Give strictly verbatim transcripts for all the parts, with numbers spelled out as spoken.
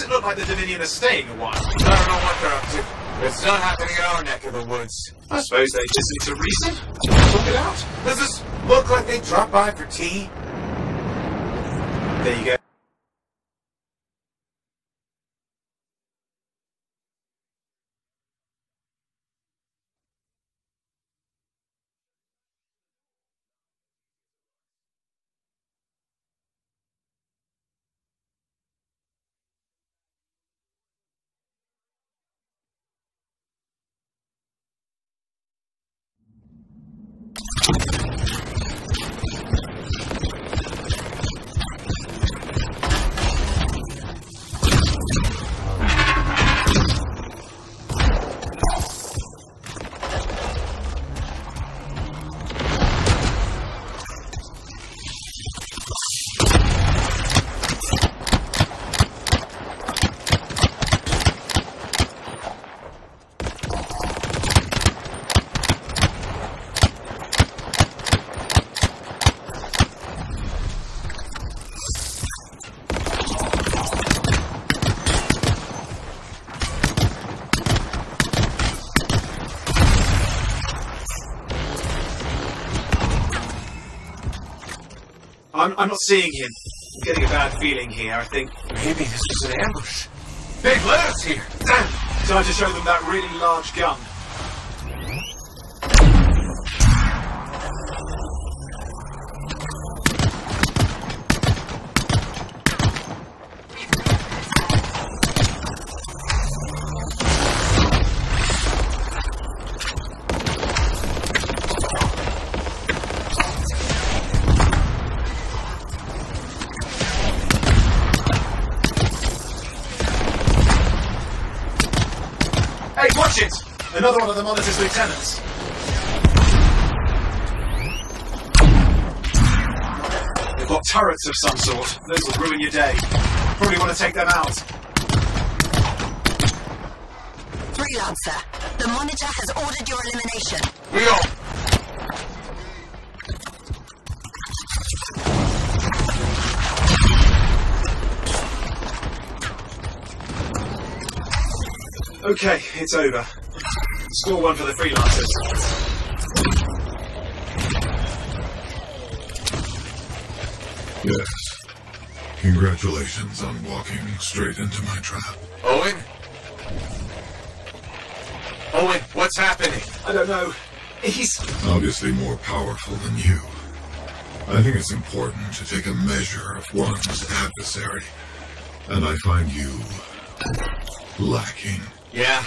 does it look like the Dominion are staying a while? I don't know what they're up to. It's not happening in our neck of the woods. I suppose they just need to reset. Look it out. Does this look like they dropped by for tea? There you go. I'm, I'm not seeing him. I'm getting a bad feeling here, I think. Maybe this was an ambush. Big Lur's here! Damn! Time to show them that really large gun. Another one of the Monitor's lieutenants. They've got turrets of some sort. Those will ruin your day. Probably want to take them out. Freelancer, the Monitor has ordered your elimination. We are. Okay, it's over. Score one for the freelancers. Yes. Congratulations on walking straight into my trap. Owen? Owen, what's happening? I don't know. He's... obviously more powerful than you. I think it's important to take a measure of one's adversary. And I find you... lacking. Yeah?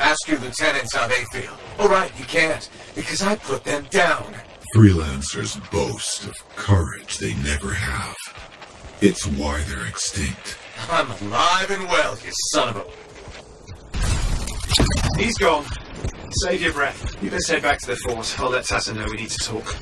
Ask your lieutenants how they feel. All right, you can't, because I put them down. Freelancers boast of courage they never have. It's why they're extinct. I'm alive and well, you son of a... He's gone. Save your breath. You best head back to the fort. I'll let Tata know we need to talk.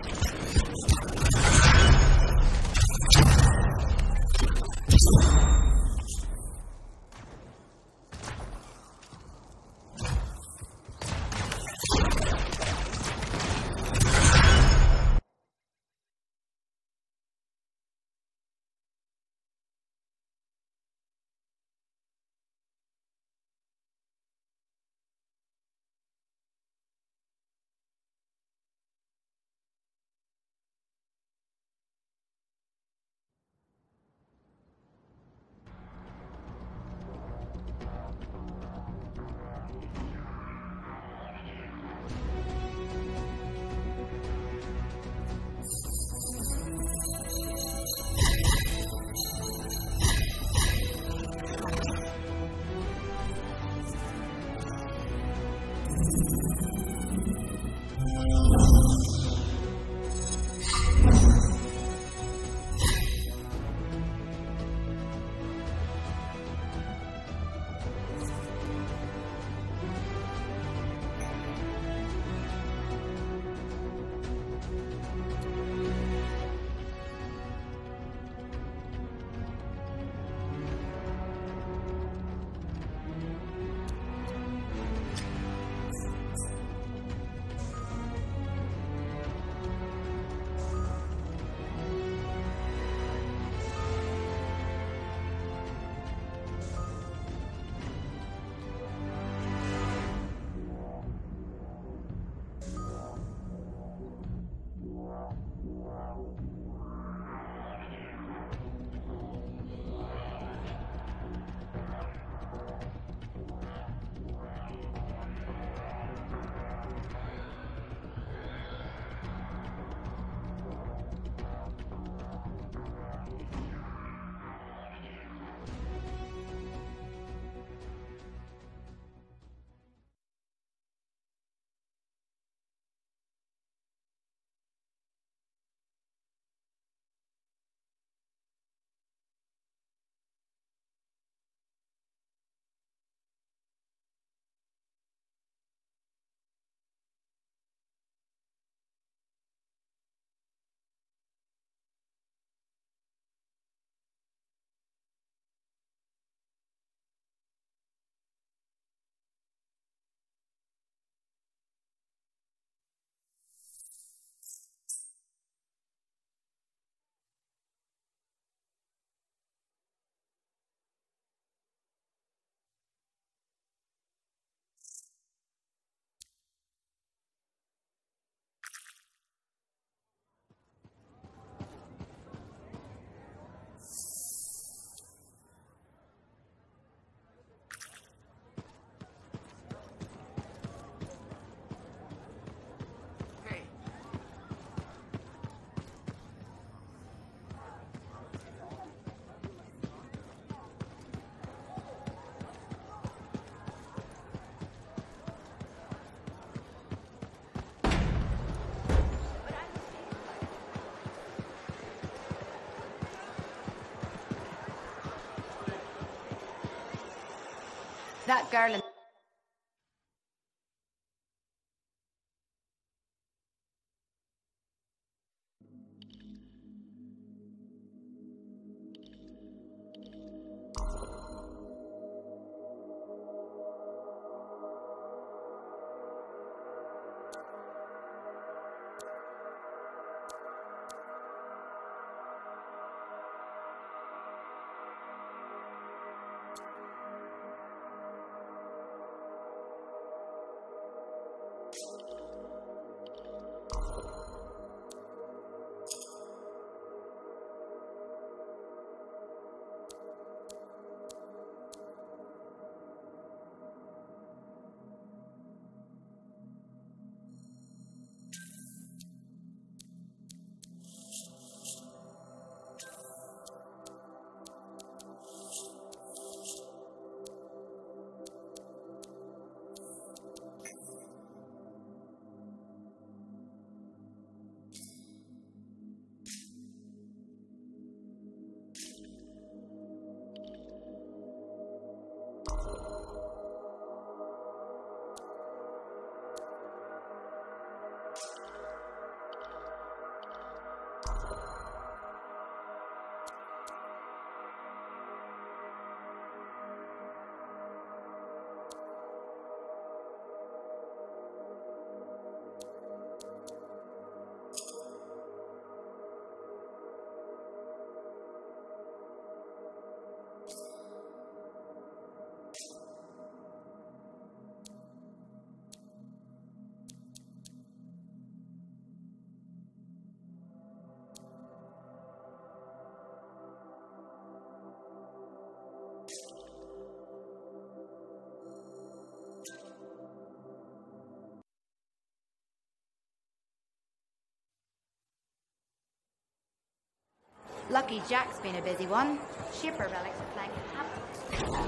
that girl in... Lucky Jack's been a busy one. Shipper relics are playing in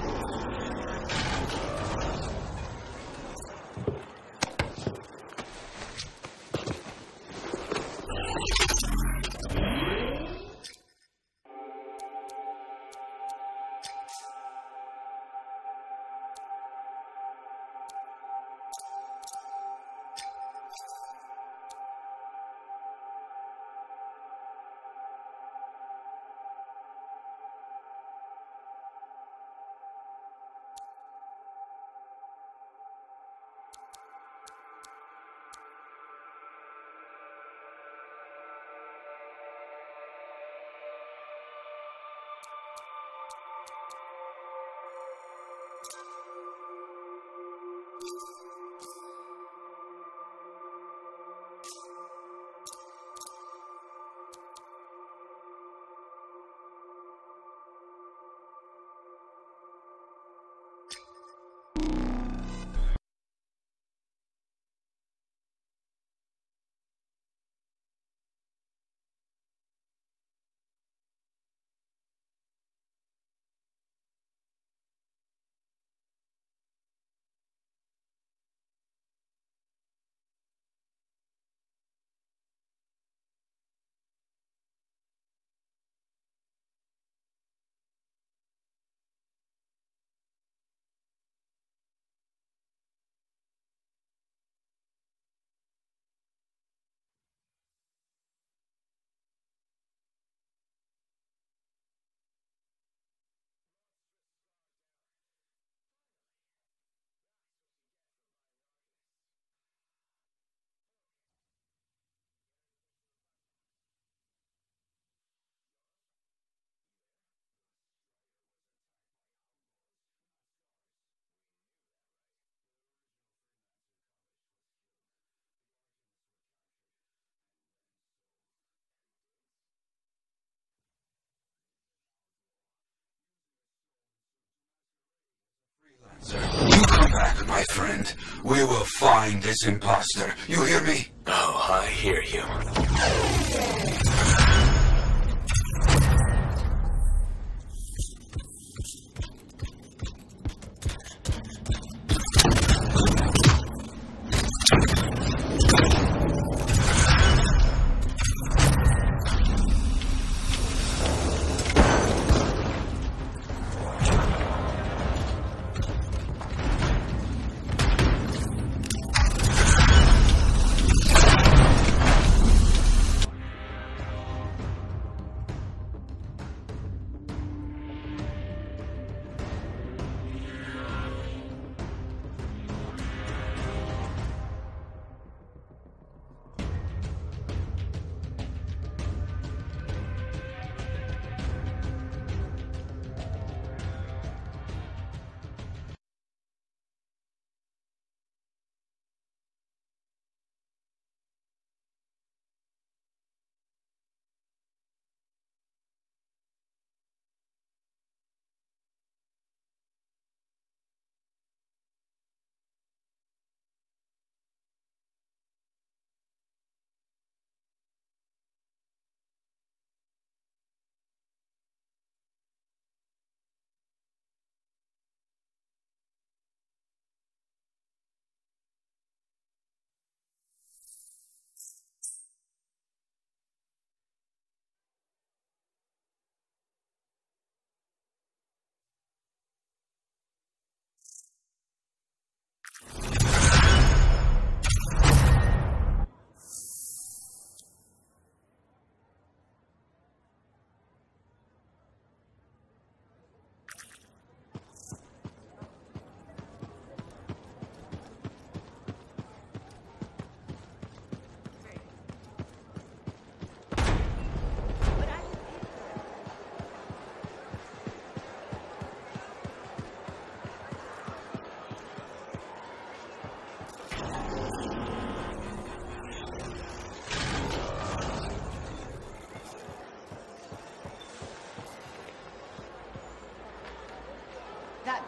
You come back, my friend. We will find this imposter. You hear me? Oh, I hear you.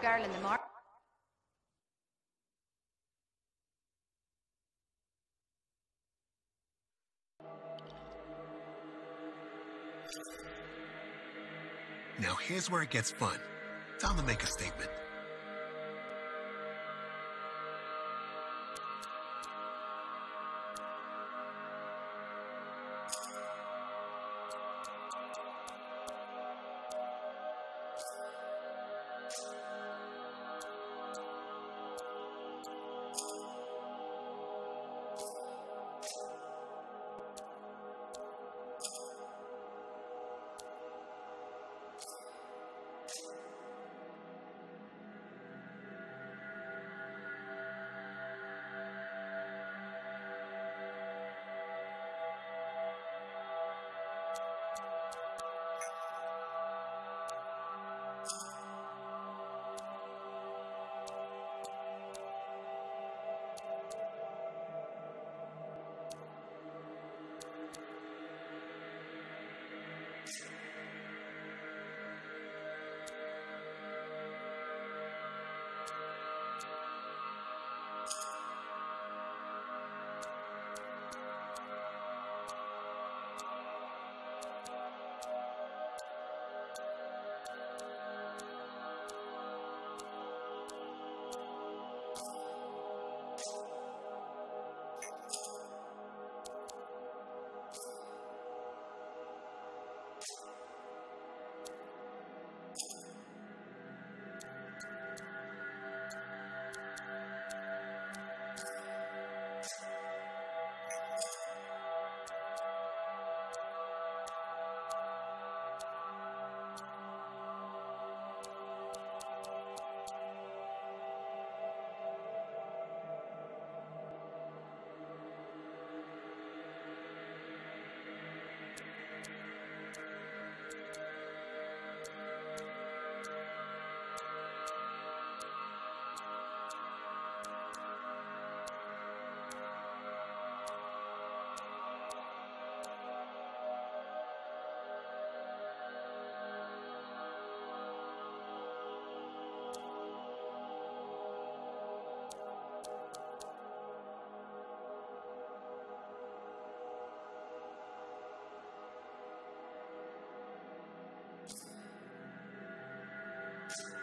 girl in the morning. Now here's where it gets fun. Time to make a statement. You